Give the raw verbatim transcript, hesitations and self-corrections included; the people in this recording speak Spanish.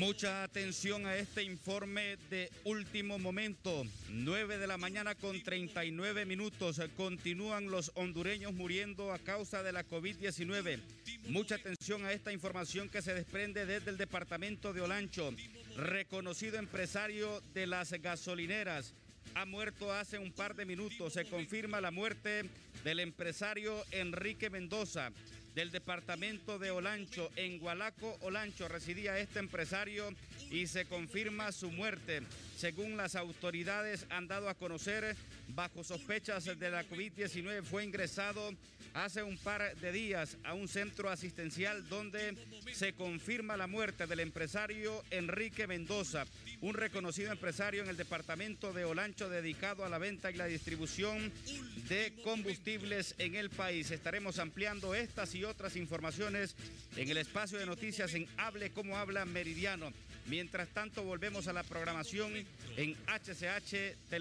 Mucha atención a este informe de último momento. nueve de la mañana con treinta y nueve minutos. Continúan los hondureños muriendo a causa de la COVID diecinueve. Mucha atención a esta información que se desprende desde el departamento de Olancho. Reconocido empresario de las gasolineras ha muerto hace un par de minutos. Se confirma la muerte del empresario Enrique Mendoza del departamento de Olancho. En Gualaco, Olancho, residía este empresario y se confirma su muerte. Según las autoridades han dado a conocer, bajo sospechas de la COVID diecinueve fue ingresado hace un par de días a un centro asistencial donde se confirma la muerte del empresario Enrique Mendoza, un reconocido empresario en el departamento de Olancho dedicado a la venta y la distribución de combustibles en el país. Estaremos ampliando estas y otras informaciones en el espacio de noticias en Hable Como Habla Meridiano. Mientras tanto, volvemos a la programación en H C H Televisión.